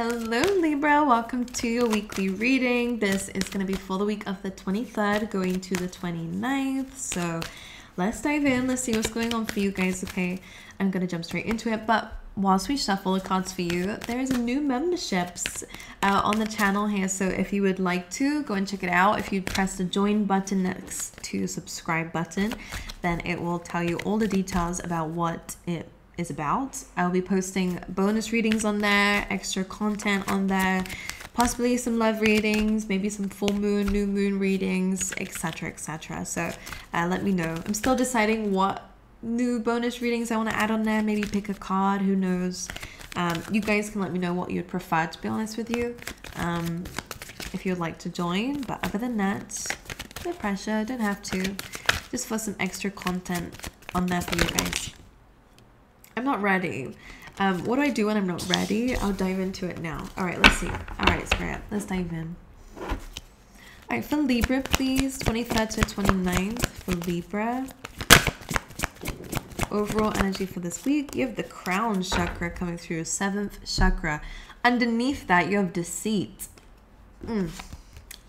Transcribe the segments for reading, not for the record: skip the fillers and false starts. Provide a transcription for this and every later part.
Hello Libra, welcome to your weekly reading. This is going to be for the week of the 23rd going to the 29th. So let's dive in, let's see what's going on for you guys, okay? I'm going to jump straight into it, but whilst we shuffle the cards for you, there is a new memberships on the channel here. So if you would like to, go and check it out. If you press the join button next to subscribe button, then it will tell you all the details about what it is about. I'll be posting bonus readings on there, extra content on there, possibly some love readings, maybe some full moon, new moon readings, etc, etc. So let me know. I'm still deciding what new bonus readings I want to add on there. Maybe pick a card, who knows. You guys can let me know what you'd prefer, to be honest with you, if you'd like to join. But other than that, no pressure, don't have to, just for some extra content on there for you guys. I'm not ready. What do I do when I'm not ready? I'll dive into it now. All right, let's see. All right, Spirit, let's dive in. All right, for Libra, please, 23rd to 29th for Libra. Overall energy for this week, you have the crown chakra coming through, 7th chakra. Underneath that, you have deceit.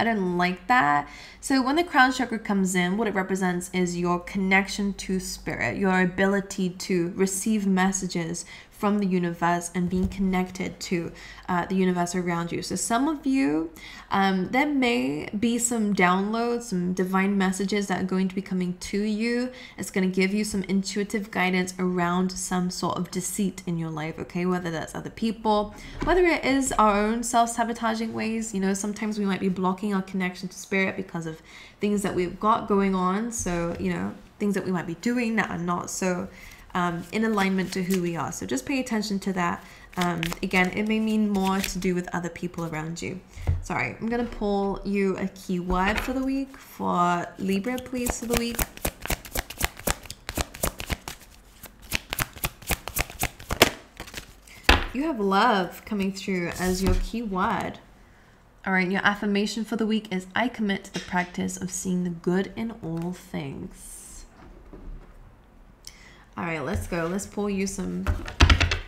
I don't like that. So when the crown chakra comes in, what it represents is your connection to spirit, your ability to receive messages from the universe and being connected to the universe around you. So some of you, there may be some downloads, some divine messages that are going to be coming to you. It's going to give you some intuitive guidance around some sort of deceit in your life, okay? Whether that's other people, whether it is our own self-sabotaging ways. You know, sometimes we might be blocking our connection to spirit because of things that we've got going on. So, you know, things that we might be doing that are not so in alignment to who we are. So just pay attention to that. Again, it may mean more to do with other people around you. Sorry, I'm gonna pull you a keyword for the week for Libra, please, for the week. You have love coming through as your keyword. All right, your affirmation for the week is, I commit to the practice of seeing the good in all things. All right, let's go. Let's pull you some.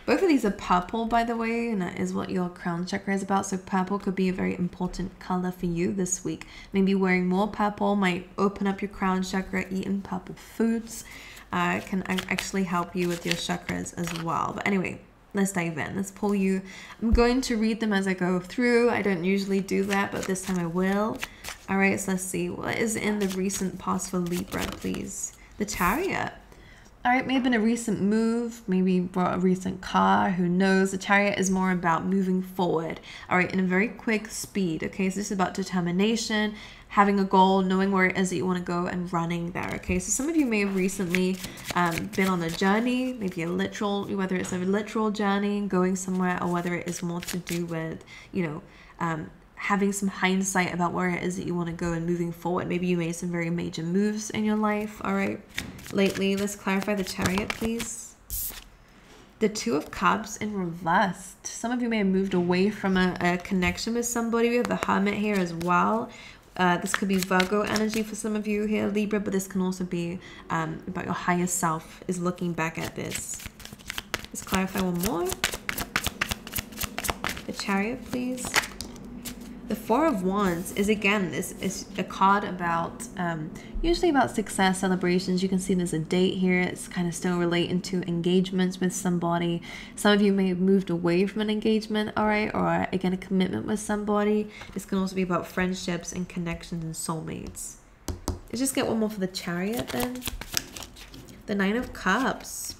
Both of these are purple, by the way, and that is what your crown chakra is about. So purple could be a very important color for you this week. Maybe wearing more purple might open up your crown chakra. Eating purple foods can actually help you with your chakras as well. But anyway, let's dive in. Let's pull you. I'm going to read them as I go through. I don't usually do that, but this time I will. All right, so let's see. What is in the recent past for Libra, please? The Chariot. All right, may have been a recent move, maybe bought a recent car, who knows. The Chariot is more about moving forward, all right, in a very quick speed, okay? So this is about determination, having a goal, knowing where it is that you want to go and running there, okay? So some of you may have recently been on a journey, maybe a literal, whether it's a literal journey, going somewhere, or whether it is more to do with, you know, having some hindsight about where it is that you want to go and moving forward. Maybe you made some very major moves in your life, all right, lately. Let's clarify the Chariot, please. The Two of Cups in reverse. Some of you may have moved away from a connection with somebody. We have the Hermit here as well. This could be Virgo energy for some of you here, Libra, but this can also be about your higher self is looking back at this. Let's clarify one more. The Chariot, please. The Four of Wands is, again, this is a card about usually about success, celebrations. You can see there's a date here. It's kind of still relating to engagements with somebody. Some of you may have moved away from an engagement, all right, or again, a commitment with somebody. This can also be about friendships and connections and soulmates. Let's just get one more for the Chariot then. The Nine of Cups.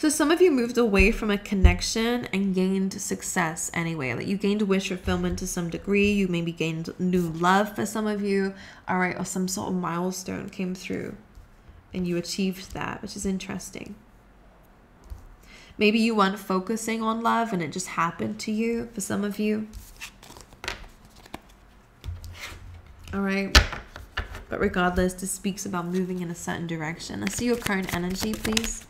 So some of you moved away from a connection and gained success anyway. Like you gained wish fulfillment to some degree. You maybe gained new love for some of you. All right, or some sort of milestone came through and you achieved that, which is interesting. Maybe you weren't focusing on love and it just happened to you for some of you. All right. But regardless, this speaks about moving in a certain direction. Let's see your current energy, please.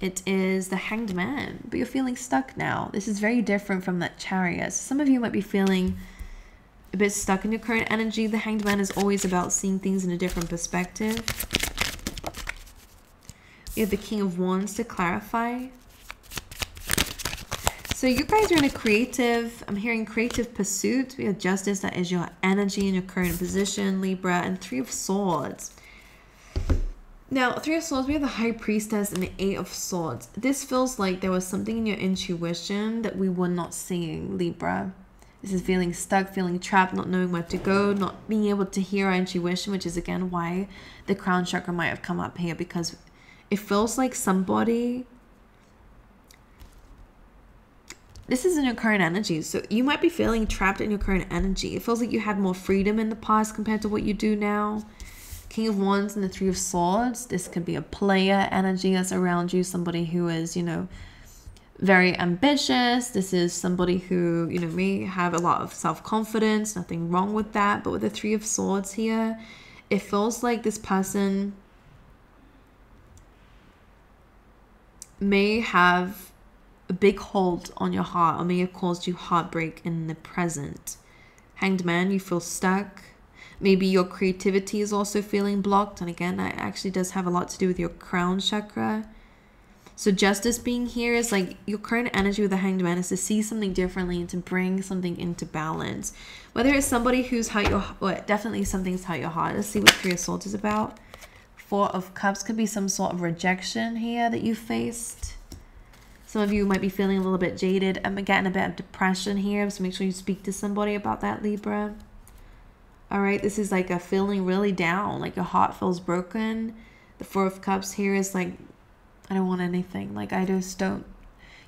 It is the Hanged Man, but you're feeling stuck now. This is very different from that Chariot. So some of you might be feeling a bit stuck in your current energy. The Hanged Man is always about seeing things in a different perspective. We have the King of Wands to clarify. So you guys are in a creative, I'm hearing creative pursuit. We have justice, that is your energy and your current position, Libra, and Three of Swords. Now, Three of Swords, we have the High Priestess and the Eight of Swords. This feels like there was something in your intuition that we were not seeing, Libra. This is feeling stuck, feeling trapped, not knowing where to go, not being able to hear our intuition, which is, again, why the crown chakra might have come up here, because it feels like somebody... This is in your current energy, so you might be feeling trapped in your current energy. It feels like you had more freedom in the past compared to what you do now. King of Wands and the Three of Swords. This could be a player energy that's around you. Somebody who is, you know, very ambitious. This is somebody who, you know, may have a lot of self-confidence. Nothing wrong with that. But with the Three of Swords here, it feels like this person may have a big hold on your heart or may have caused you heartbreak in the present. Hanged Man, you feel stuck. Maybe your creativity is also feeling blocked. And again, that actually does have a lot to do with your crown chakra. So justice being here is like your current energy with the Hanged Man is to see something differently and to bring something into balance. Whether it's somebody who's hurt your heart, well, definitely something's hurt your heart. Let's see what Three of Swords is about. Four of Cups could be some sort of rejection here that you faced. Some of you might be feeling a little bit jaded. I'm getting a bit of depression here. So make sure you speak to somebody about that, Libra. All right, this is like a feeling really down, like your heart feels broken. The Four of Cups here is like, I don't want anything. Like, I just don't,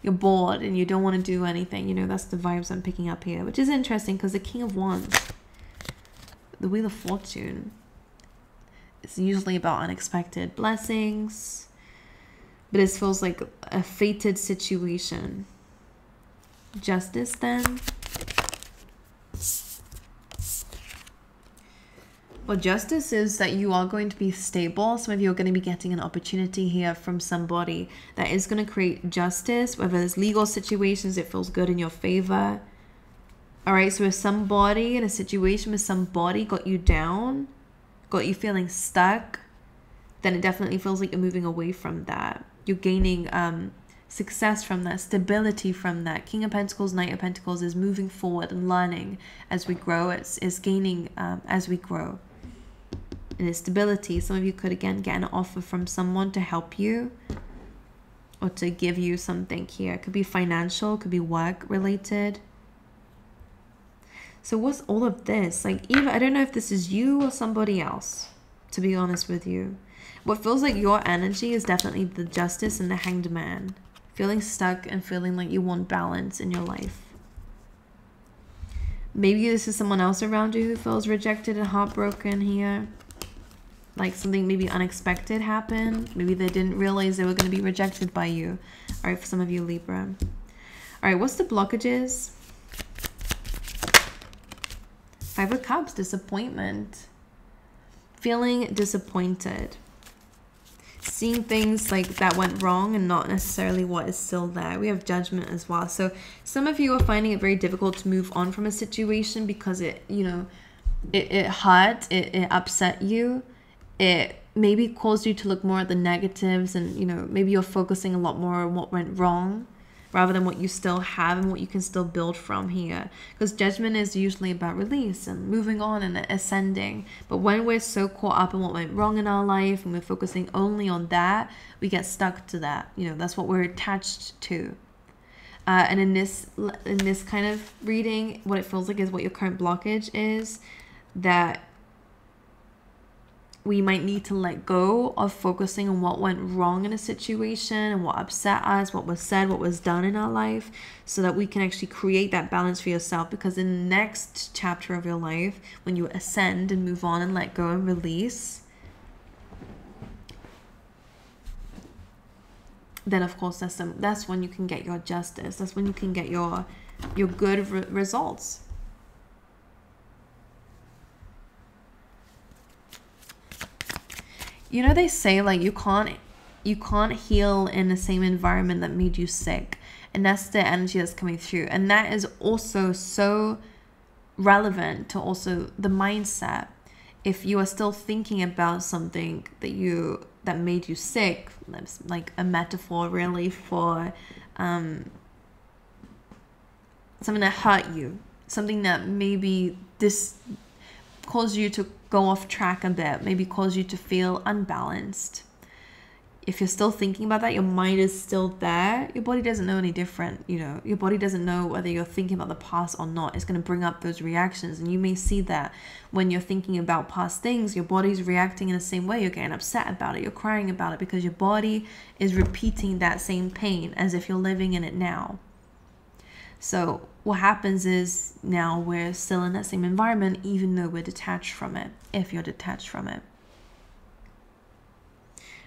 you're bored and you don't want to do anything. You know, that's the vibes I'm picking up here, which is interesting because the King of Wands, the Wheel of Fortune, it's usually about unexpected blessings, but this feels like a fated situation. Justice then. Well, justice is that you are going to be stable. Some of you are going to be getting an opportunity here from somebody that is going to create justice. Whether it's legal situations, it feels good in your favor. All right, so if somebody in a situation with somebody got you down, got you feeling stuck, then it definitely feels like you're moving away from that. You're gaining success from that, stability from that. King of Pentacles, Knight of Pentacles is moving forward and learning as we grow. It's gaining as we grow. And it's stability. Some of you could, again, get an offer from someone to help you or to give you something here. It could be financial, it could be work related. So what's all of this? Like, even I don't know if this is you or somebody else, to be honest with you. What feels like your energy is definitely the Justice and the Hanged Man. Feeling stuck and feeling like you want balance in your life. Maybe this is someone else around you who feels rejected and heartbroken here. Like something maybe unexpected happened. Maybe they didn't realize they were going to be rejected by you. All right, for some of you, Libra. All right, what's the blockages? Five of Cups, disappointment. Feeling disappointed. Seeing things like that went wrong and not necessarily what is still there. We have judgment as well. So some of you are finding it very difficult to move on from a situation because it, you know, it hurt, it upset you. It maybe caused you to look more at the negatives and, you know, maybe you're focusing a lot more on what went wrong rather than what you still have and what you can still build from here. Because judgment is usually about release and moving on and ascending. But when we're so caught up in what went wrong in our life and we're focusing only on that, we get stuck to that. You know, that's what we're attached to. And in this kind of reading, what it feels like is what your current blockage is, that we might need to let go of focusing on what went wrong in a situation and what upset us, what was said, what was done in our life, so that we can actually create that balance for yourself. Because in the next chapter of your life, when you ascend and move on and let go and release, then of course that's when you can get your justice. That's when you can get your good results. You know, they say like you can't heal in the same environment that made you sick. And that's the energy that's coming through. And that is also so relevant to also the mindset. If you are still thinking about something that made you sick, that's like a metaphor really for something that hurt you, something that maybe this caused you to go off track a bit, maybe caused you to feel unbalanced. If you're still thinking about that, your mind is still there. Your body doesn't know any different, you know. Your body doesn't know whether you're thinking about the past or not. It's going to bring up those reactions. And you may see that when you're thinking about past things, your body's reacting in the same way. You're getting upset about it. You're crying about it because your body is repeating that same pain as if you're living in it now. So what happens is now we're still in that same environment, even though we're detached from it, if you're detached from it.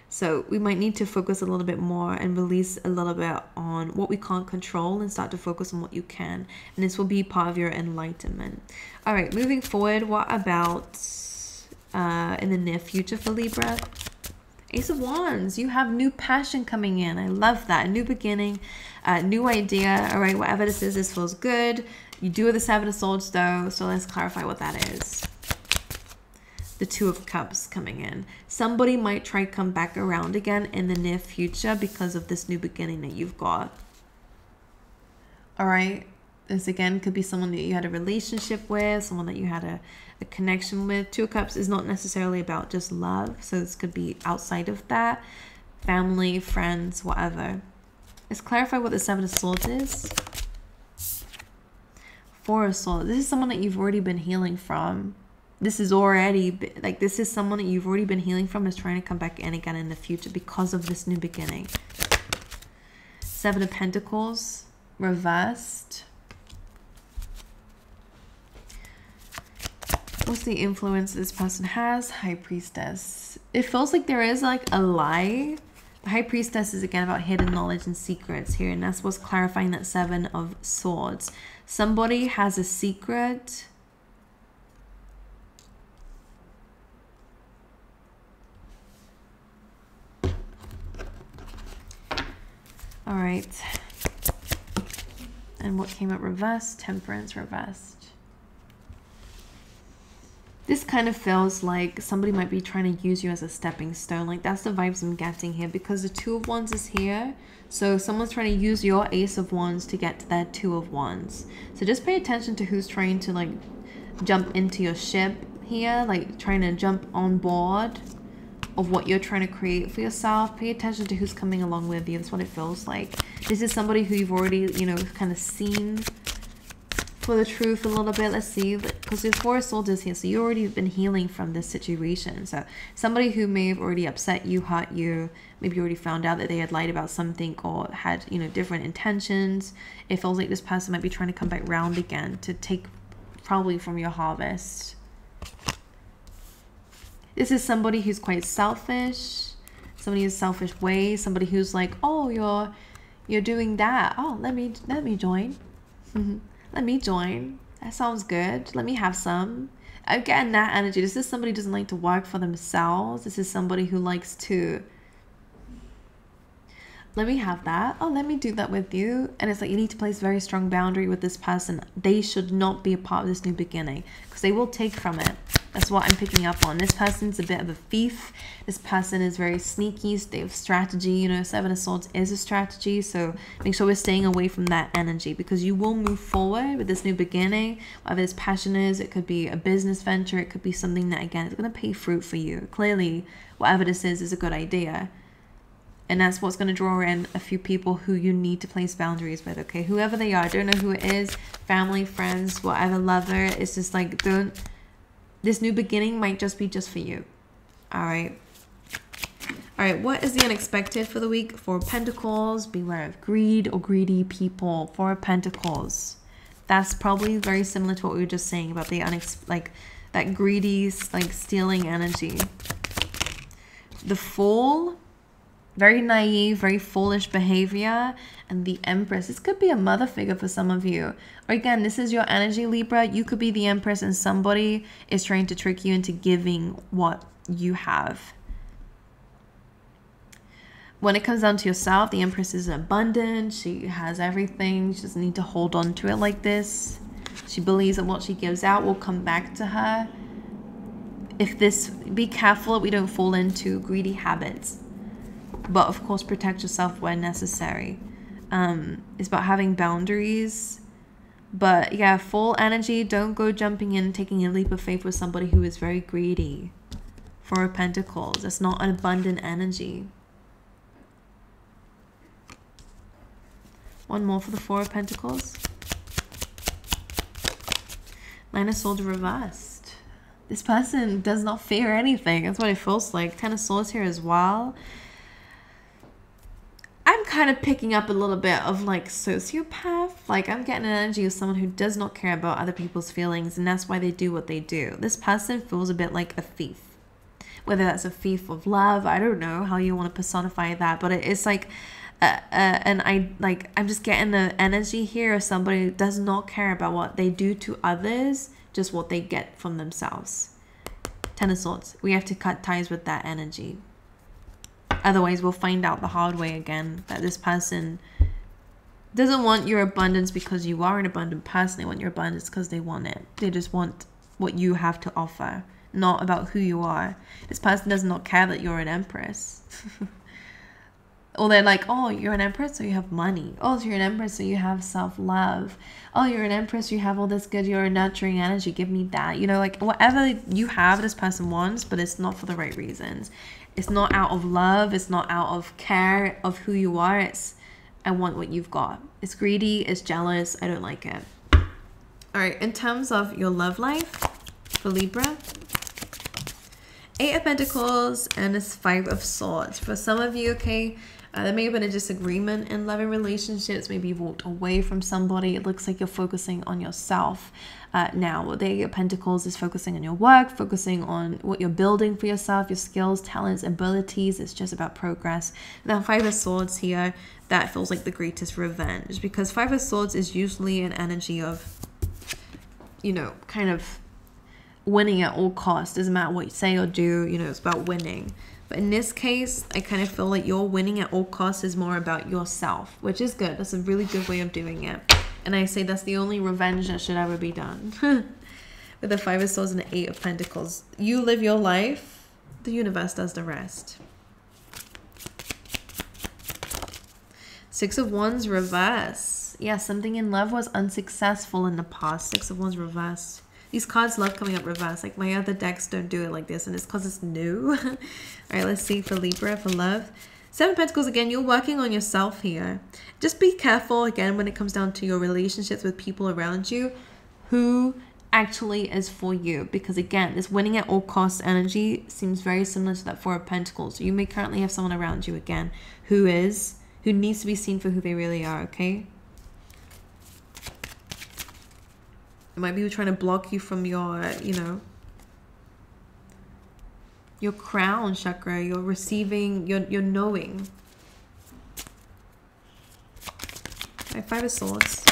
So we might need to focus a little bit more and release a little bit on what we can't control and start to focus on what you can. And this will be part of your enlightenment. All right, moving forward, what about in the near future for Libra? Ace of Wands, you have new passion coming in. I love that. A new beginning, a new idea. All right, whatever this is, this feels good. You do have the Seven of Swords though, so let's clarify what that is. The Two of Cups coming in. Somebody might try to come back around again in the near future because of this new beginning that you've got. All right. This again could be someone that you had a relationship with, someone that you had a connection with. Two of Cups is not necessarily about just love. So this could be outside of that. Family, friends, whatever. Let's clarify what the Seven of Swords is. Four of Swords. This is someone that you've already been healing from. This is already, like, this is someone that you've already been healing from is trying to come back in again in the future because of this new beginning. Seven of Pentacles, reversed. What's the influence this person has? High Priestess. It feels like there is, like, a lie. The High Priestess is, again, about hidden knowledge and secrets here, and that's what's clarifying that Seven of Swords. Somebody has a secret. All right, and what came up reversed? Temperance reversed. This kind of feels like somebody might be trying to use you as a stepping stone. Like, that's the vibes I'm getting here, because the Two of Wands is here. So someone's trying to use your Ace of Wands to get to their Two of Wands. So just pay attention to who's trying to, like, jump into your ship here, like trying to jump on board of what you're trying to create for yourself. Pay attention to who's coming along with you. That's what it feels like. This is somebody who you've already, you know, kind of seen for the truth a little bit. Let's see, because there's Four of Swords here, so you've already been healing from this situation. So somebody who may have already upset you, hurt you, maybe you already found out that they had lied about something or had, you know, different intentions. It feels like this person might be trying to come back round again to take probably from your harvest. This is somebody who's quite selfish, somebody who's selfish ways, somebody who's like, oh, you're doing that. Oh, let me join. Let me join. That sounds good. Let me have some. I'm getting that energy. This is somebody who doesn't like to work for themselves. This is somebody who likes to, let me have that. Oh, let me do that with you. And it's like you need to place a very strong boundary with this person. They should not be a part of this new beginning because they will take from it. That's what I'm picking up on. This person's a bit of a thief. This person is very sneaky. They have strategy. You know, Seven of Swords is a strategy. So make sure we're staying away from that energy, because you will move forward with this new beginning. Whatever this passion is, it could be a business venture. It could be something that, again, is going to pay fruit for you. Clearly, whatever this is a good idea. And that's what's going to draw in a few people who you need to place boundaries with, okay? Whoever they are, I don't know who it is, family, friends, whatever, lover. It's just like, don't, this new beginning might just be just for you, all right? All right, what is the unexpected for the week? Four of Pentacles, beware of greed or greedy people. Four of Pentacles. That's probably very similar to what we were just saying about the that greedy, like, stealing energy. The Fool. Very naive, very foolish behavior. And the Empress. This could be a mother figure for some of you. Or again, this is your energy, Libra. You could be the Empress and somebody is trying to trick you into giving what you have. When it comes down to yourself, the Empress is abundant. She has everything. She doesn't need to hold on to it like this. She believes that what she gives out will come back to her. If this, be careful that we don't fall into greedy habits. But of course, protect yourself where necessary. It's about having boundaries, But yeah, full energy. Don't go jumping in, taking a leap of faith with somebody who is very greedy for a Pentacles. That's not an abundant energy. One more for the Four of Pentacles. Nine of Swords reversed. This person does not fear anything. That's what it feels like. Ten of Swords here as well. I'm kind of picking up a little bit of like sociopath. Like I'm getting an energy of someone who does not care about other people's feelings, and that's why they do what they do. This person feels a bit like a thief. Whether that's a thief of love, I don't know how you want to personify that, but it is like... I'm just getting the energy here of somebody who does not care about what they do to others, just what they get from themselves. Ten of Swords. We have to cut ties with that energy. Otherwise, we'll find out the hard way again that this person doesn't want your abundance because you are an abundant person. They want your abundance because they want it. They just want what you have to offer, not about who you are. This person does not care that you're an empress. Or they're like, oh, you're an empress, so you have money. Oh, so you're an empress, so you have self-love. Oh, you're an empress, you have all this good, you're a nurturing energy, give me that. You know, like whatever you have, this person wants, but it's not for the right reasons. It's not out of love. It's not out of care of who you are. It's, I want what you've got. It's greedy. It's jealous. I don't like it. All right. In terms of your love life for Libra, Eight of Pentacles and this Five of Swords. For some of you, okay, there may have been a disagreement in loving relationships. Maybe you've walked away from somebody. It looks like you're focusing on yourself now. The Eight of Pentacles is focusing on your work, focusing on what you're building for yourself, your skills, talents, abilities. It's just about progress. Now, Five of Swords here, that feels like the greatest revenge, because Five of Swords is usually an energy of, you know, kind of winning at all costs. Doesn't matter what you say or do, you know, it's about winning. But in this case, I kind of feel like your winning at all costs is more about yourself, which is good. That's a really good way of doing it. And I say that's the only revenge that should ever be done. With the Five of Swords and the Eight of Pentacles. You live your life, the universe does the rest. Six of Wands reverse. Yeah, something in love was unsuccessful in the past. Six of Wands reverse. These cards love coming up reverse. Like my other decks don't do it like this, and it's because it's new. All right, let's see for Libra, for love. Seven of Pentacles, again, you're working on yourself here. Just be careful, again, when it comes down to your relationships with people around you, who actually is for you. Because, again, this winning at all costs energy seems very similar to that Four of Pentacles. You may currently have someone around you, again, who needs to be seen for who they really are, okay? It might be trying to block you from your, you know, your crown chakra, your receiving, your knowing. All right, Five of Swords,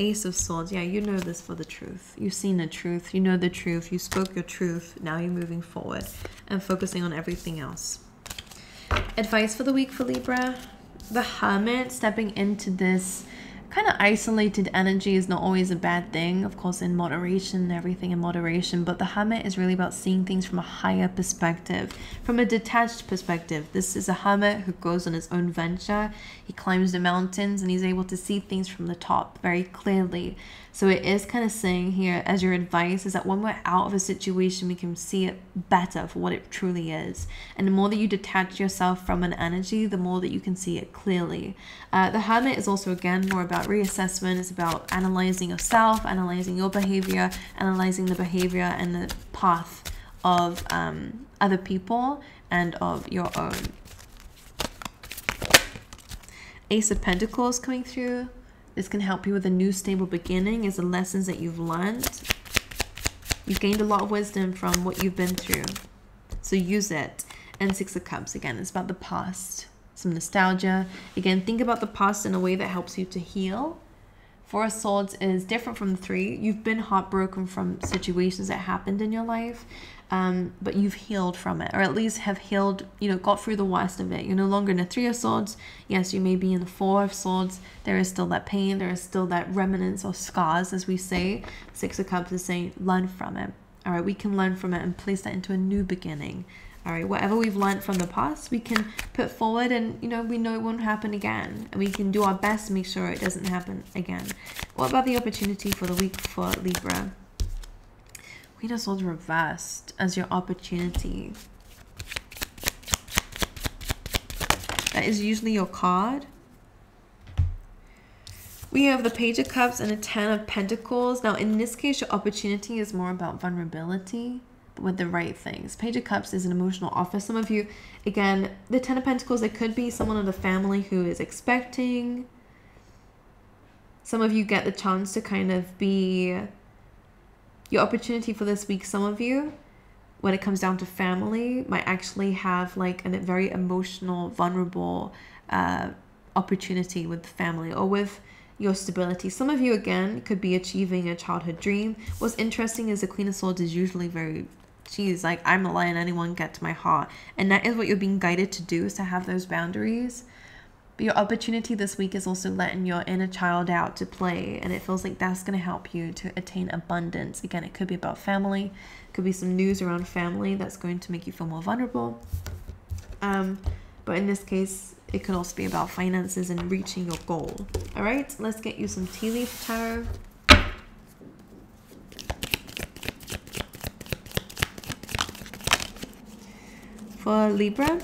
Ace of Swords. Yeah, you know this for the truth. You've seen the truth. You know the truth. You spoke your truth. Now you're moving forward and focusing on everything else. Advice for the week for Libra. The Hermit, stepping into this kind of isolated energy is not always a bad thing, of course, in moderation, everything in moderation. But the Hermit is really about seeing things from a higher perspective, from a detached perspective. This is a hermit who goes on his own venture. He climbs the mountains and he's able to see things from the top very clearly. So it is kind of saying here, as your advice, is that when we're out of a situation, we can see it better for what it truly is. And the more that you detach yourself from an energy, the more that you can see it clearly. The Hermit is also, again, more about reassessment. It's about analyzing yourself, analyzing your behavior, analyzing the behavior and the path of other people and of your own. Ace of Pentacles coming through. This can help you with a new stable beginning, is the lessons that you've learned. You've gained a lot of wisdom from what you've been through, so use it. And Six of Cups, again, it's about the past. Some nostalgia. Again, think about the past in a way that helps you to heal. Four of Swords is different from the Three. You've been heartbroken from situations that happened in your life, but you've healed from it, or at least have healed, you know, got through the worst of it. You're no longer in the Three of Swords. Yes, you may be in the Four of Swords. There is still that pain. There is still that remnants or scars, as we say. Six of Cups is saying, learn from it. All right, we can learn from it and place that into a new beginning. All right, whatever we've learned from the past, we can put forward, and, you know, we know it won't happen again. And we can do our best to make sure it doesn't happen again. What about the opportunity for the week for Libra? Queen of Swords reversed as your opportunity. That is usually your card. We have the Page of Cups and the Ten of Pentacles. Now, in this case, your opportunity is more about vulnerability with the right things. Page of Cups is an emotional offer. Some of you, again, the Ten of Pentacles, it could be someone in the family who is expecting. Some of you get the chance to kind of be your opportunity for this week. Some of you, when it comes down to family, might actually have like a very emotional, vulnerable opportunity with family or with your stability. Some of you, again, could be achieving a childhood dream. What's interesting is the Queen of Swords is usually very, geez, like, I'm not letting anyone get to my heart. And that is what you're being guided to do, is to have those boundaries. But your opportunity this week is also letting your inner child out to play. And it feels like that's going to help you to attain abundance. Again, it could be about family. It could be some news around family that's going to make you feel more vulnerable. But in this case, it could also be about finances and reaching your goal. All right, let's get you some tea leaf tarot. For Libra.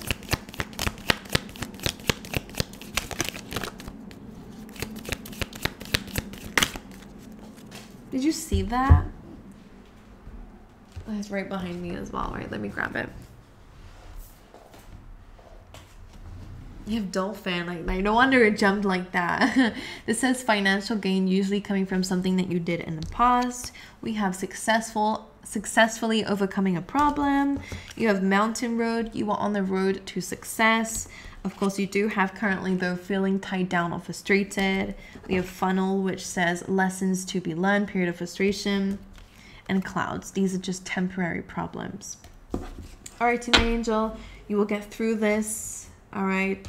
Did you see that? It's right behind me as well, right? Let me grab it. You have dolphin, like no wonder it jumped like that. This says financial gain usually coming from something that you did in the past. We have successfully overcoming a problem. You have mountain road. You are on the road to success. Of course, you do have currently, though, feeling tied down or frustrated. We have funnel, which says lessons to be learned, period of frustration, and clouds. These are just temporary problems. All right, my angel, you will get through this. All right,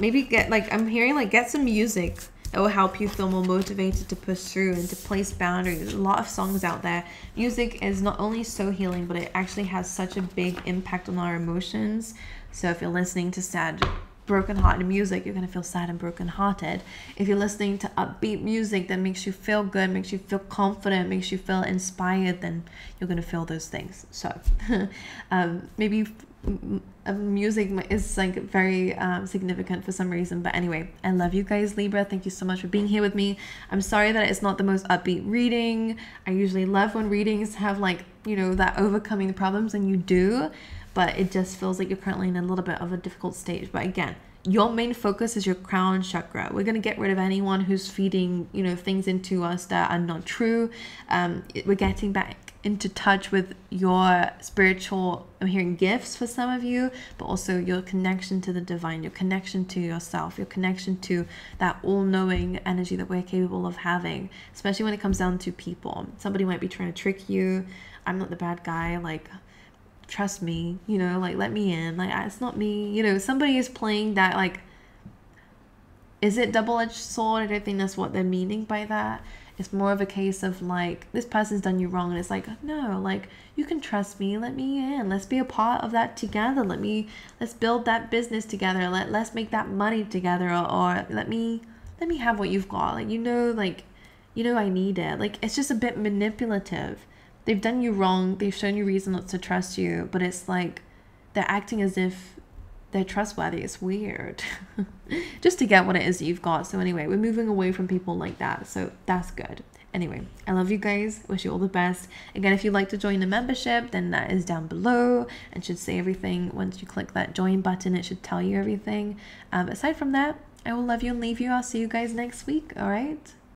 maybe get, like, I'm hearing, like, get some music that will help you feel more motivated to push through and to place boundaries. There's a lot of songs out there. Music is not only so healing, but it actually has such a big impact on our emotions. So if you're listening to sad, broken-hearted music, you're going to feel sad and broken-hearted. If you're listening to upbeat music that makes you feel good, makes you feel confident, makes you feel inspired, then you're going to feel those things. So maybe music is, like, very significant for some reason. But anyway, I love you guys, Libra. Thank you so much for being here with me. I'm sorry that it's not the most upbeat reading. I usually love when readings have, like, you know, that overcoming the problems, and you do, but it just feels like you're currently in a little bit of a difficult stage. But again, your main focus is your crown chakra. We're going to get rid of anyone who's feeding, you know, things into us that are not true. We're getting back into touch with your spiritual, I'm hearing gifts for some of you, but also your connection to the divine, your connection to yourself, your connection to that all-knowing energy that we're capable of having, especially when it comes down to people. Somebody might be trying to trick you. I'm not the bad guy, like, trust me, you know, like, let me in, like, it's not me, you know. Somebody is playing that, like, is it double-edged sword? I don't think that's what they're meaning by that. It's more of a case of, like, this person's done you wrong, and it's like, no, like, you can trust me, let me in, let's be a part of that together, let's build that business together, let's make that money together, or let me have what you've got, like, you know, I need it. Like, it's just a bit manipulative. They've done you wrong. They've shown you reason not to trust you, but it's like they're acting as if they're trustworthy. It's weird. Just to get what it is that you've got. So anyway, we're moving away from people like that. So that's good. Anyway, I love you guys. Wish you all the best. Again, if you'd like to join the membership, then that is down below and should say everything. Once you click that join button, it should tell you everything. Aside from that, I will love you and leave you. I'll see you guys next week. All right.